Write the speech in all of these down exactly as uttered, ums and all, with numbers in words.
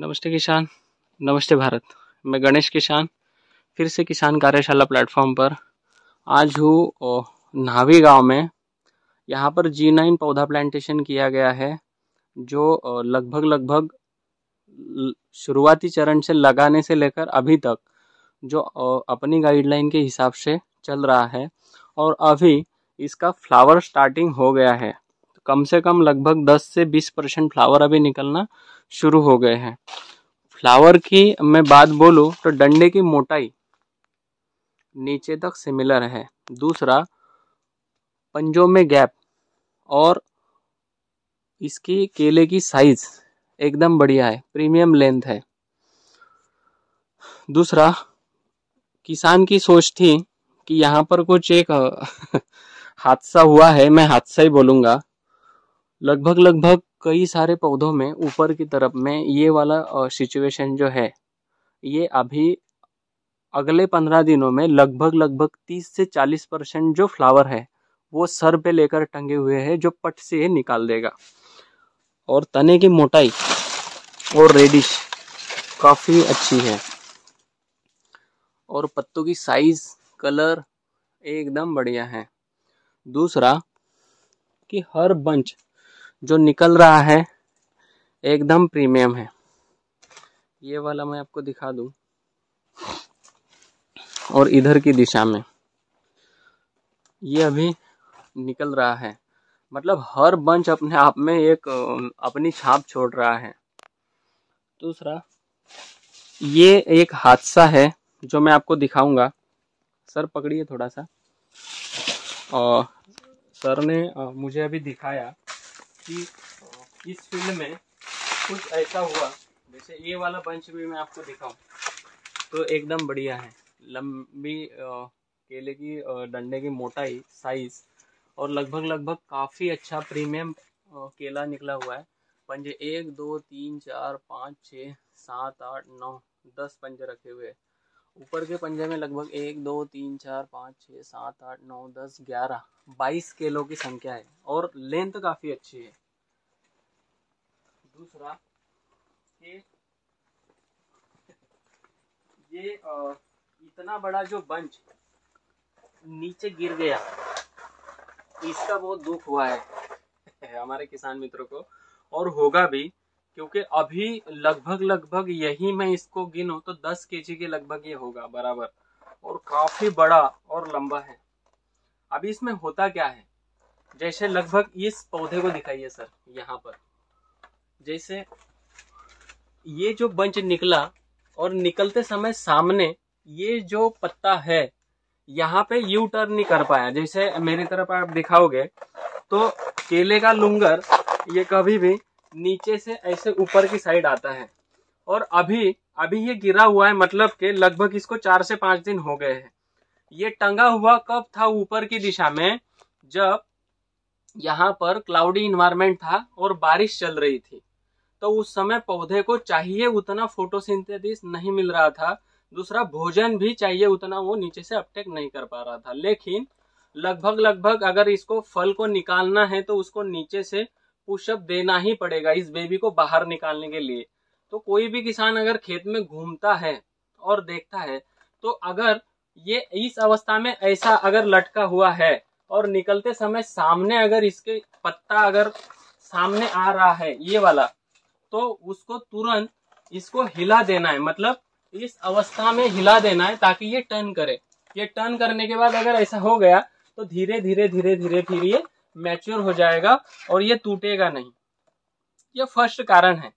नमस्ते किसान, नमस्ते भारत। मैं गणेश किसान फिर से किसान कार्यशाला प्लेटफॉर्म पर आज हूँ नावी गांव में। यहाँ पर जी नाइन पौधा प्लांटेशन किया गया है जो लगभग लगभग शुरुआती चरण से लगाने से लेकर अभी तक जो अपनी गाइडलाइन के हिसाब से चल रहा है और अभी इसका फ्लावर स्टार्टिंग हो गया है। कम से कम लगभग दस से बीस परसेंट फ्लावर अभी निकलना शुरू हो गए हैं। फ्लावर की मैं बात बोलूँ तो डंडे की मोटाई नीचे तक सिमिलर है। दूसरा, पंजों में गैप और इसकी केले की साइज एकदम बढ़िया है, प्रीमियम लेंथ है। दूसरा, किसान की सोच थी कि यहाँ पर कुछ एक हादसा हुआ है, मैं हादसा ही बोलूँगा। लगभग लगभग कई सारे पौधों में ऊपर की तरफ में ये वाला सिचुएशन जो है ये अभी अगले पंद्रह दिनों में लगभग लगभग तीस से चालीस परसेंट जो फ्लावर है वो सर पे लेकर टंगे हुए हैं, जो पट से ये निकाल देगा। और तने की मोटाई और रेडिश काफ़ी अच्छी है और पत्तों की साइज, कलर एकदम बढ़िया है। दूसरा कि हर बंच जो निकल रहा है एकदम प्रीमियम है। ये वाला मैं आपको दिखा दूं और इधर की दिशा में ये अभी निकल रहा है, मतलब हर बंच अपने आप में एक अपनी छाप छोड़ रहा है। दूसरा, ये एक हादसा है जो मैं आपको दिखाऊंगा। सर पकड़िए थोड़ा सा। और सर ने मुझे अभी दिखाया कि इस फील्ड में कुछ ऐसा हुआ, जैसे ये वाला बंच भी मैं आपको दिखाऊं तो एकदम बढ़िया है। लंबी केले की डंडे की मोटाई, साइज और लगभग लगभग काफ़ी अच्छा प्रीमियम केला निकला हुआ है। पंजे एक दो तीन चार पाँच छः सात आठ नौ दस पंजे रखे हुए हैं। ऊपर के पंजे में लगभग एक दो तीन चार पाँच छः सात आठ नौ दस ग्यारह बाईस केलों की संख्या है और लेंथ काफ़ी अच्छी है। दूसरा, ये ये इतना बड़ा जो बंच नीचे गिर गया इसका बहुत दुख हुआ है हमारे किसान मित्रों को, और होगा भी क्योंकि अभी लगभग लगभग यही मैं इसको गिनूं तो दस केजी के लगभग ये होगा बराबर, और काफ़ी बड़ा और लंबा है। अभी इसमें होता क्या है, जैसे लगभग इस पौधे को दिखाइए सर, यहाँ पर जैसे ये जो बंच निकला और निकलते समय सामने ये जो पत्ता है यहाँ पे यू टर्न नहीं कर पाया। जैसे मेरी तरफ आप दिखाओगे तो केले का लुंगर ये कभी भी नीचे से ऐसे ऊपर की साइड आता है और अभी अभी ये गिरा हुआ है, मतलब के लगभग इसको चार से पाँच दिन हो गए हैं। ये टंगा हुआ कब था ऊपर की दिशा में, जब यहाँ पर क्लाउडी इन्वायरमेंट था और बारिश चल रही थी, तो उस समय पौधे को चाहिए उतना फोटोसिंथेसिस नहीं मिल रहा था। दूसरा, भोजन भी चाहिए उतना वो नीचे से अपटेक नहीं कर पा रहा था। लेकिन लगभग लगभग अगर इसको फल को निकालना है तो उसको नीचे से पुशअप देना ही पड़ेगा इस बेबी को बाहर निकालने के लिए। तो कोई भी किसान अगर खेत में घूमता है और देखता है तो अगर ये इस अवस्था में ऐसा अगर लटका हुआ है और निकलते समय सामने अगर इसके पत्ता अगर सामने आ रहा है ये वाला, तो उसको तुरंत इसको हिला देना है, मतलब इस अवस्था में हिला देना है ताकि ये टर्न करे। ये टर्न करने के बाद अगर ऐसा हो गया तो धीरे धीरे धीरे धीरे फिर ये मैच्योर हो जाएगा और ये टूटेगा नहीं। ये फर्स्ट कारण है।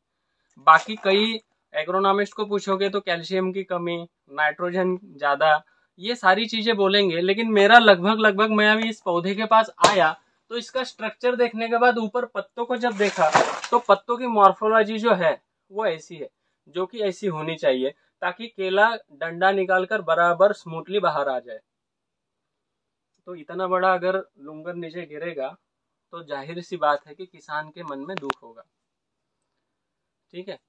बाकी कई एग्रोनॉमिस्ट को पूछोगे तो कैल्शियम की कमी, नाइट्रोजन ज़्यादा, ये सारी चीज़ें बोलेंगे। लेकिन मेरा लगभग लगभग मैं अभी इस पौधे के पास आया तो इसका स्ट्रक्चर देखने के बाद ऊपर पत्तों को जब देखा तो पत्तों की मॉर्फोलॉजी जो है वो ऐसी है जो कि ऐसी होनी चाहिए ताकि केला डंडा निकाल कर बराबर स्मूथली बाहर आ जाए। तो इतना बड़ा अगर लुंगर नीचे गिरेगा तो जाहिर सी बात है कि किसान के मन में दुख होगा। ठीक है,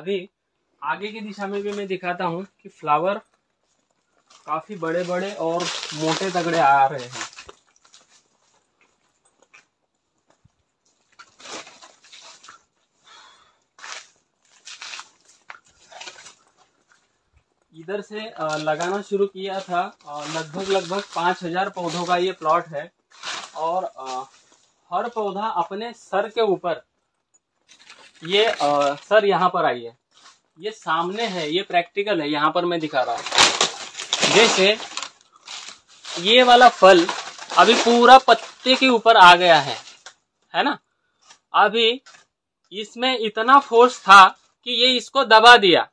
अभी आगे की दिशा में भी मैं दिखाता हूं कि फ्लावर काफी बड़े बड़े और मोटे तगड़े आ रहे हैं। इधर से लगाना शुरू किया था। लगभग लगभग पाँच हजार पौधों का ये प्लॉट है और हर पौधा अपने सर के ऊपर, ये सर यहाँ पर आई है, ये सामने है, ये प्रैक्टिकल है, यहाँ पर मैं दिखा रहा हूँ। जैसे ये वाला फल अभी पूरा पत्ते के ऊपर आ गया है, है ना। अभी इसमें इतना फोर्स था कि ये इसको दबा दिया।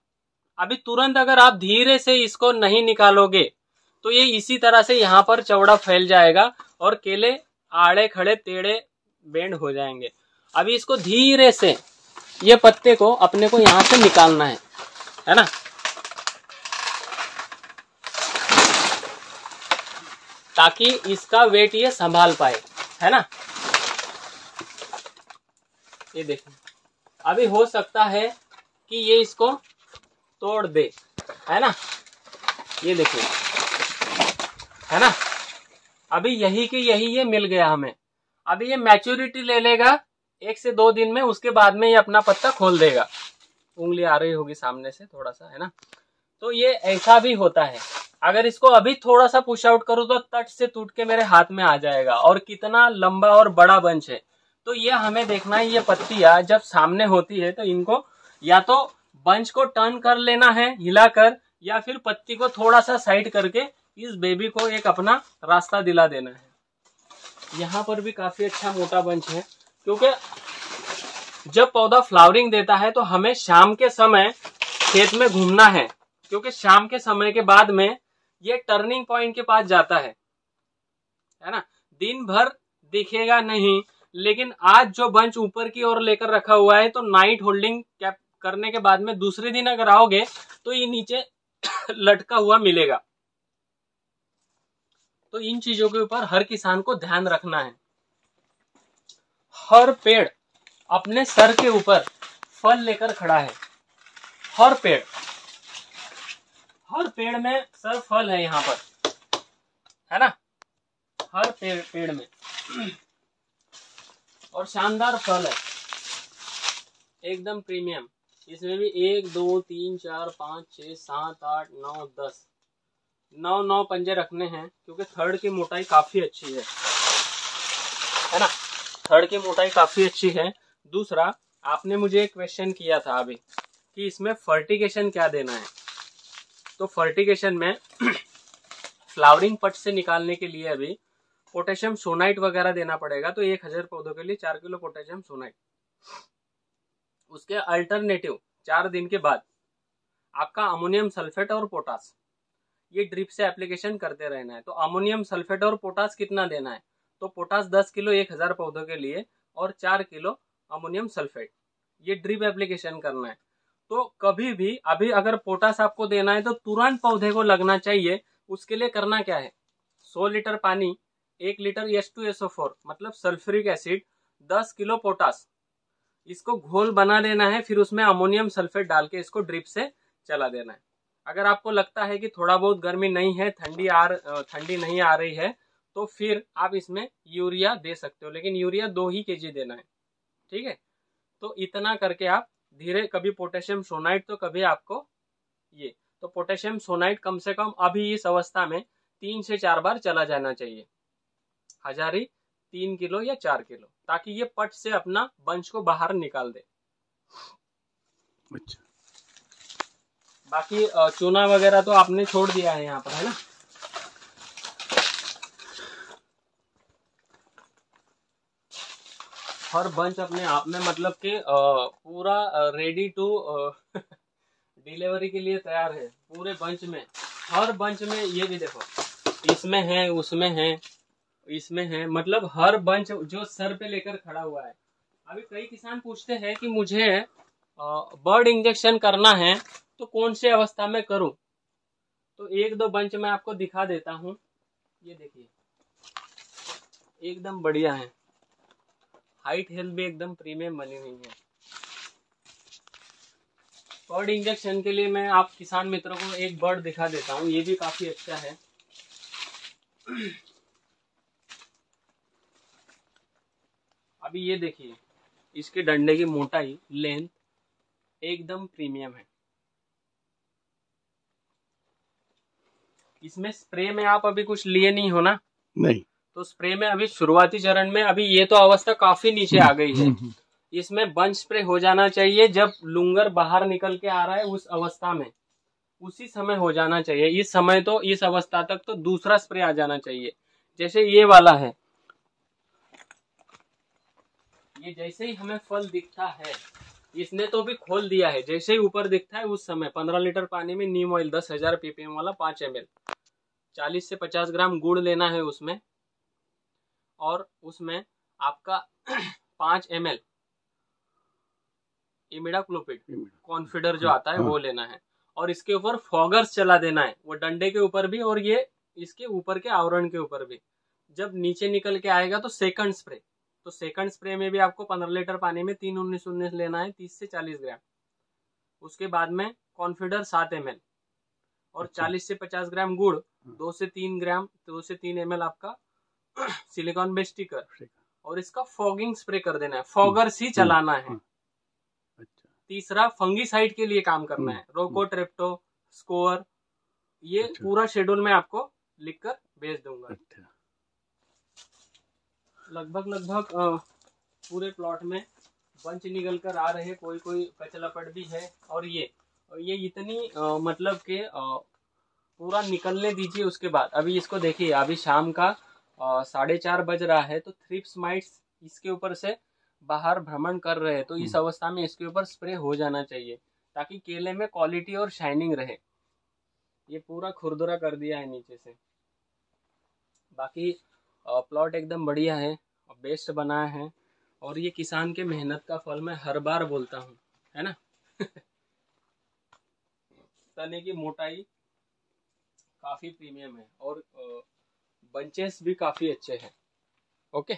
अभी तुरंत अगर आप धीरे से इसको नहीं निकालोगे तो ये इसी तरह से यहाँ पर चौड़ा फैल जाएगा और केले आड़े खड़े टेढ़े बेंड हो जाएंगे। अभी इसको धीरे से, ये पत्ते को अपने को यहाँ से निकालना है, है ना, ताकि इसका वेट ये संभाल पाए, है ना। ये देखो, अभी हो सकता है कि ये इसको तोड़ दे, है ना, ये देखिए, है ना। अभी यही के यही ये मिल गया हमें। अभी ये मैच्योरिटी ले लेगा एक से दो दिन में, उसके बाद में ये अपना पत्ता खोल देगा। उंगली आ रही होगी सामने से थोड़ा सा, है ना। तो ये ऐसा भी होता है, अगर इसको अभी थोड़ा सा पुश आउट करूँ तो तट से टूट के मेरे हाथ में आ जाएगा। और कितना लंबा और बड़ा बंच है। तो ये हमें देखना है, ये पत्तियां जब सामने होती है तो इनको या तो बंच को टर्न कर लेना है हिलाकर, या फिर पत्ती को थोड़ा सा साइड करके इस बेबी को एक अपना रास्ता दिला देना है। यहाँ पर भी काफी अच्छा मोटा बंच है, क्योंकि जब पौधा फ्लावरिंग देता है तो हमें शाम के समय खेत में घूमना है, क्योंकि शाम के समय के बाद में ये टर्निंग पॉइंट के पास जाता है, है ना। दिन भर दिखेगा नहीं, लेकिन आज जो बंच ऊपर की ओर लेकर रखा हुआ है तो नाइट होल्डिंग कैप करने के बाद में दूसरे दिन अगर आओगे तो ये नीचे लटका हुआ मिलेगा। तो इन चीजों के ऊपर हर किसान को ध्यान रखना है। हर पेड़ अपने सर के ऊपर फल लेकर खड़ा है। हर पेड़ हर पेड़ में सर फल है यहाँ पर, है ना। हर पेड़ पेड़ में और शानदार फल है, एकदम प्रीमियम। इसमें भी एक दो तीन चार पाँच छः सात आठ नौ दस, नौ नौ पंजे रखने हैं, क्योंकि थर्ड की मोटाई काफ़ी अच्छी है, है ना। थर्ड की मोटाई काफ़ी अच्छी है। दूसरा, आपने मुझे एक क्वेश्चन किया था अभी कि इसमें फर्टिगेशन क्या देना है। तो फर्टिगेशन में फ्लावरिंग पट से निकालने के लिए अभी पोटेशियम सोनाइट वगैरह देना पड़ेगा। तो एक हजार पौधों के लिए चार किलो पोटेशियम सोनाइट। उसके अल्टरनेटिव चार दिन के बाद आपका अमोनियम सल्फेट और पोटास, ये ड्रिप से एप्लीकेशन करते रहना है। तो अमोनियम सल्फेट और पोटास कितना देना है? तो पोटास दस किलो एक हजार पौधों के लिए और चार किलो अमोनियम सल्फेट, ये ड्रिप एप्लीकेशन करना है। तो कभी भी अभी अगर पोटास आपको देना है तो तुरंत पौधे को लगना चाहिए। उसके लिए करना क्या है? सौ लीटर पानी, एक litre H two S O four मतलब सल्फ्यूरिक एसिड, दस किलो पोटास, इसको घोल बना लेना है। फिर उसमें अमोनियम सल्फेट डाल के इसको ड्रिप से चला देना है। अगर आपको लगता है कि थोड़ा बहुत गर्मी नहीं है, ठंडी आ ठंडी नहीं आ रही है, तो फिर आप इसमें यूरिया दे सकते हो, लेकिन यूरिया दो ही केजी देना है, ठीक है। तो इतना करके आप धीरे, कभी पोटेशियम सोनाइट तो कभी आपको ये, तो पोटेशियम सोनाइट कम से कम अभी इस अवस्था में तीन से चार बार चला जाना चाहिए, हजारी तीन किलो या चार किलो, ताकि ये पट से अपना बंच को बाहर निकाल दे। अच्छा, बाकी चूना वगैरह तो आपने छोड़ दिया है यहाँ पर, है ना। हर बंच अपने आप में मतलब के पूरा रेडी टू डिलीवरी के लिए तैयार है। पूरे बंच में, हर बंच में, ये भी देखो, इसमें है, उसमें है, इसमें है, मतलब हर बंच जो सर पे लेकर खड़ा हुआ है। अभी कई किसान पूछते हैं कि मुझे बर्ड इंजेक्शन करना है तो कौन से अवस्था में करूं। तो एक दो बंच मैं आपको दिखा देता हूं। ये देखिए, एकदम बढ़िया है, हाइट हेल्थ भी एकदम प्रीमियम बनी हुई है। बर्ड इंजेक्शन के लिए मैं आप किसान मित्रों को एक बर्ड दिखा देता हूँ, ये भी काफी अच्छा है। अभी ये देखिए, इसके डंडे की मोटाई, लेंथ एकदम प्रीमियम है। इसमें स्प्रे में आप अभी कुछ लिए नहीं हो ना? नहीं। तो स्प्रे में अभी शुरुआती चरण में अभी ये तो अवस्था काफी नीचे आ गई है, इसमें बंच स्प्रे हो जाना चाहिए। जब लुंगर बाहर निकल के आ रहा है उस अवस्था में, उसी समय हो जाना चाहिए। इस समय तो इस अवस्था तक तो दूसरा स्प्रे आ जाना चाहिए, जैसे ये वाला है। ये जैसे ही हमें फल दिखता है, इसने तो भी खोल दिया है, जैसे ही ऊपर दिखता है उस समय पंद्रह लीटर पानी में नीम ऑयल दस हजार पीपीएम वाला पांच एम एल, चालीस से पचास ग्राम गुड़ लेना है उसमें, और उसमें आपका पांच एम एल इमिडाक्लोप्रिड कॉन्फिडर जो आता है वो लेना है, और इसके ऊपर फॉगर्स चला देना है, वो डंडे के ऊपर भी और ये इसके ऊपर के आवरण के ऊपर भी। जब नीचे निकल के आएगा तो सेकंड स्प्रे, तो सेकंड स्प्रे में भी आपको पंद्रह लीटर पानी में तीन उन्नीस उन्नीस लेना है, तीस से चालीस ग्राम। उसके बाद में कॉन्फिडर सात एम एल और चालीस से पचास ग्राम गुड़, दो से तीन ग्राम दो से तीन एम एल आपका सिलिकॉन बेस्टिकर, और इसका फॉगिंग स्प्रे कर देना है, फॉगर्स ही चलाना है। तीसरा फंगीसाइड के लिए काम करना है, रोको ट्रेप्टो स्कोर, ये पूरा शेड्यूल मैं आपको लिखकर भेज दूंगा। लगभग लगभग पूरे प्लॉट में बंच निकल कर आ रहे, कोई कोई कचलापट भी है। और ये ये इतनी आ, मतलब के आ, पूरा निकलने दीजिए। उसके बाद अभी इसको देखिए, अभी शाम का साढ़े चार बज रहा है, तो थ्रिप्स माइट्स इसके ऊपर से बाहर भ्रमण कर रहे हैं, तो इस अवस्था में इसके ऊपर स्प्रे हो जाना चाहिए ताकि केले में क्वालिटी और शाइनिंग रहे। ये पूरा खुरदुरा कर दिया है नीचे से, बाकी प्लॉट एकदम बढ़िया है, बेस्ट बनाया है। और ये किसान के मेहनत का फल मैं हर बार बोलता हूँ, है ना। तने की मोटाई काफी प्रीमियम है और बंचेस भी काफी अच्छे हैं। ओके,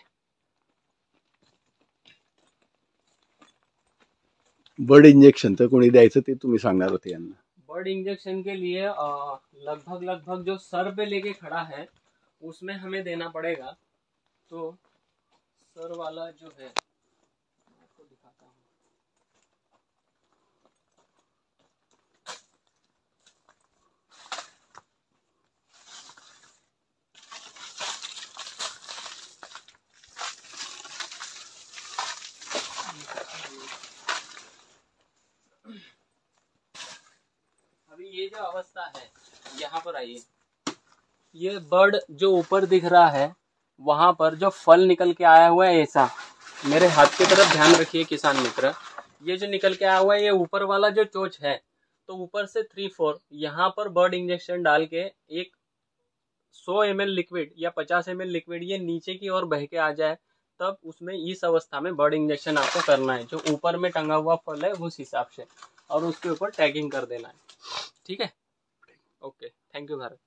बर्ड इंजेक्शन तर कोणी द्यायचं ते तुम्ही सांगणार होते यांना। बर्ड इंजेक्शन के लिए लगभग लगभग जो सर पे लेके खड़ा है उसमें हमें देना पड़ेगा। तो सर वाला जो है आपको दिखाता हूँ। अभी ये जो अवस्था है, यहाँ पर आइए, ये बर्ड जो ऊपर दिख रहा है वहां पर जो फल निकल के आया हुआ है, ऐसा मेरे हाथ की तरफ ध्यान रखिए किसान मित्र। ये जो निकल के आया हुआ है, ये ऊपर वाला जो चोच है, तो ऊपर से थ्री फोर यहाँ पर बर्ड इंजेक्शन डाल के एक सौ एम एल लिक्विड या पचास एम एल लिक्विड ये नीचे की ओर बह के आ जाए, तब उसमें इस अवस्था में बर्ड इंजेक्शन आपको करना है, जो ऊपर में टंगा हुआ फल है उस हिसाब से, और उसके ऊपर टैगिंग कर देना है। ठीक है, ओके, थैंक यू भारत।